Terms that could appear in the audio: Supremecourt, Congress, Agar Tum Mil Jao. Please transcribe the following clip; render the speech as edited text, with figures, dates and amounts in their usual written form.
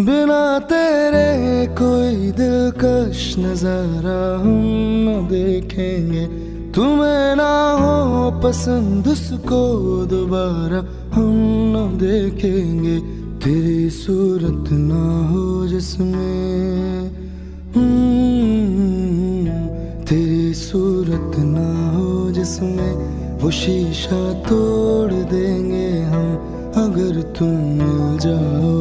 बिना तेरे कोई दिलकश नजारा हम न देखेंगे, तुम्हें ना हो पसंद उसको दोबारा हम न देखेंगे। तेरी सूरत ना हो जिसमें, तेरी सूरत ना हो जिसमें वो शीशा तोड़ देंगे हम। अगर तुम मिल जाओ